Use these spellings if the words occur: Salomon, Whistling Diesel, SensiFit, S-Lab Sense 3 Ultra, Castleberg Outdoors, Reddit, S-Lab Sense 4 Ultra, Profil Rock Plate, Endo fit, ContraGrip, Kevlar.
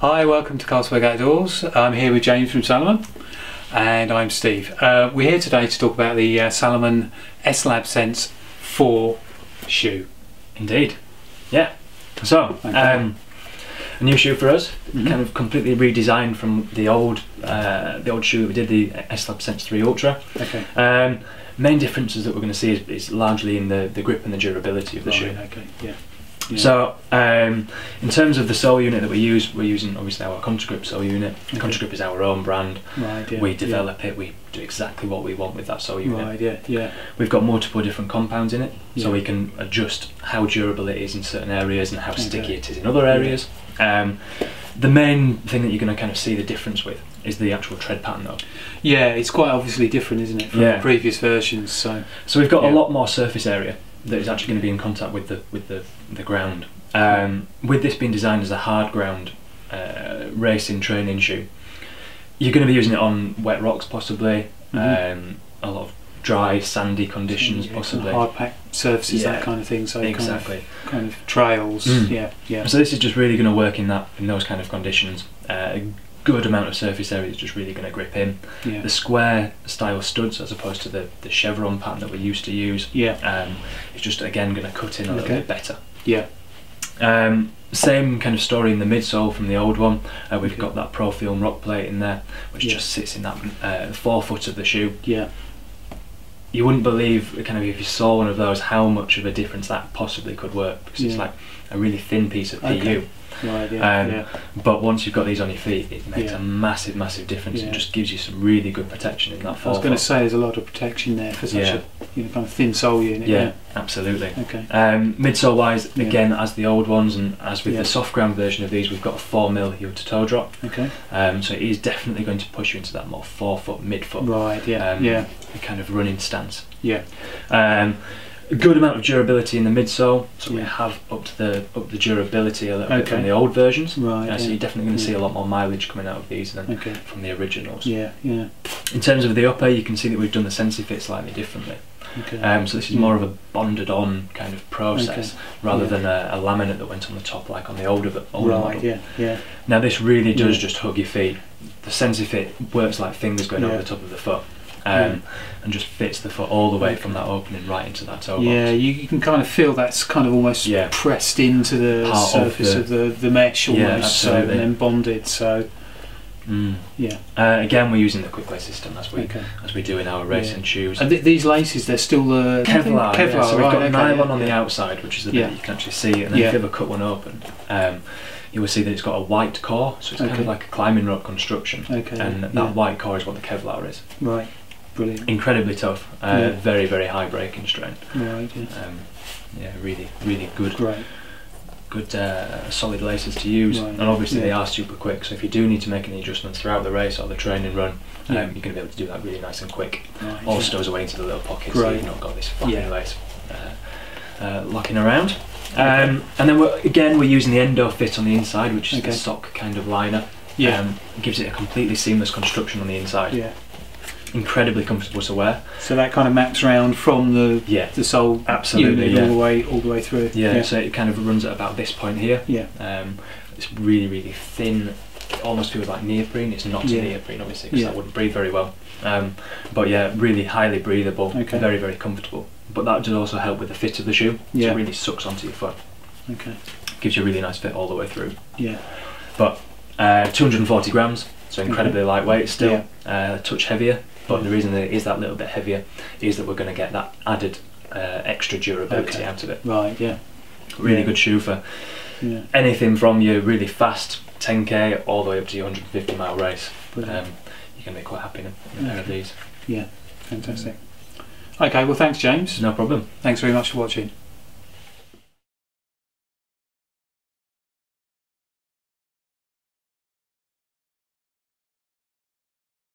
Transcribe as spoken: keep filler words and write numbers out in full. Hi, welcome to Castleberg Outdoors. I'm here with James from Salomon and I'm Steve. Uh, we're here today to talk about the uh, Salomon S-Lab Sense four shoe. Indeed, yeah. So, um, a new shoe for us, mm-hmm. kind of completely redesigned from the old uh, the old shoe that we did, the S-Lab Sense three Ultra. Okay. Um, main differences that we're going to see is, is largely in the, the grip and the durability of the right, shoe. Okay, yeah. Yeah. So, um, in terms of the sole unit that we use, we're using obviously our ContraGrip sole unit. Okay. ContraGrip is our own brand. Right, yeah, we develop yeah. it, we do exactly what we want with that sole unit. Right, yeah, yeah. We've got multiple different compounds in it, yeah. so we can adjust how durable it is in certain areas and how okay. sticky it is in other areas. Yeah. Um, the main thing that you're going to kind of see the difference with is the actual tread pattern though. Yeah, it's quite obviously different, isn't it, from yeah. the previous versions. So, so we've got yeah. a lot more surface area that is actually going to be in contact with the with the, the ground. Um, with this being designed as a hard ground uh, racing training shoe, you're going to be using it on wet rocks possibly, mm-hmm. um, a lot of dry sandy conditions yeah, possibly, hard pack surfaces, yeah. that kind of thing. So exactly, kind of, kind of trails. Mm. Yeah, yeah. So this is just really going to work in that in those kind of conditions. Uh, good amount of surface area is just really going to grip in. Yeah. The square style studs as opposed to the, the chevron pattern that we used to use, yeah. um, it's just again going to cut in a okay. little bit better. Yeah. Um, same kind of story in the midsole from the old one. Uh, we've okay. got that Profil Rock Plate in there, which yeah. just sits in that uh, forefoot of the shoe. Yeah. You wouldn't believe, kind of, if you saw one of those, how much of a difference that possibly could work, because yeah. it's like a really thin piece of P U. Okay. Right, yeah, um, yeah. But once you've got these on your feet, it makes yeah. a massive, massive difference. Yeah. It just gives you some really good protection in that forefoot. I was going to say there's a lot of protection there for such yeah. a you know, kind of thin sole unit. Yeah, yeah. absolutely. Okay. Um, midsole wise, yeah. again, as the old ones and as with yeah. the soft ground version of these, we've got a four mil heel to toe drop. Okay. Um, so it is definitely going to push you into that more forefoot, midfoot. Right. Yeah. Um, yeah. Kind of running stance. Yeah. Um, A good amount of durability in the midsole, so yeah. we have upped the up the durability a little okay. bit from the old versions. Right. Yeah, yeah. So you're definitely going to see yeah. a lot more mileage coming out of these than okay. from the originals. Yeah, yeah. In terms of the upper, you can see that we've done the SensiFit slightly differently. Okay. Um, so this is more of a bonded-on kind of process okay. rather yeah. than a, a laminate that went on the top like on the older older right, model. Yeah, yeah. Now this really does yeah. just hug your feet. The SensiFit works like fingers going yeah. over the top of the foot. Um, and just fits the foot all the way from that opening right into that toe box. Yeah, you, you can kind of feel that's kind of almost yeah. pressed into the Part surface of the, of the, the mesh almost, yeah, so, and then bonded. So, mm. yeah. Uh, again, we're using the quick lace system as we okay. as we do in our racing yeah. shoes. And th these laces, they're still uh, Kevlar. Kevlar. Yeah, so we've right, got okay, nylon yeah, on yeah. the outside, which is the bit yeah. you can actually see, and then yeah. if you ever cut one open. Um, you will see that it's got a white core, so it's okay. kind of like a climbing rope construction, okay. and that yeah. white core is what the Kevlar is. Right. Brilliant. Incredibly tough, uh, yeah. very very high braking strain. Right, yeah. Um, yeah, really really good. Great. Good uh, solid laces to use, right. and obviously yeah. they are super quick. So if you do need to make any adjustments throughout the race or the training run, yeah. um, you're going to be able to do that really nice and quick. Right, All yeah. stows away into the little pockets, so you've not got this flapping yeah. lace uh, uh, locking around. Um, and then we're, again we're using the Endo fit on the inside, which is okay. the sock kind of liner. Yeah, um, it gives it a completely seamless construction on the inside. Yeah. Incredibly comfortable to wear. So that kind of maps round from the yeah. the sole absolutely unit yeah. all the way all the way through. Yeah, yeah. So it kind of runs at about this point here. Yeah. Um, it's really really thin. It almost feels like neoprene. It's not yeah. neoprene obviously because yeah. that wouldn't breathe very well. Um, but yeah, really highly breathable. Okay. Very very comfortable. But that does also help with the fit of the shoe. Yeah. So it really sucks onto your foot. Okay. Gives you a really nice fit all the way through. Yeah. But uh, two hundred and forty grams, so incredibly okay. lightweight still. Yeah. Uh, a touch heavier. But the reason that it is that little bit heavier is that we're going to get that added uh, extra durability okay. out of it. Right, yeah. Really yeah. good shoe for yeah. anything from your really fast ten K all the way up to your one hundred and fifty mile race. Um, you're going to be quite happy in a pair okay. of these. Yeah, fantastic. Okay, well thanks James. No problem. Thanks very much for watching.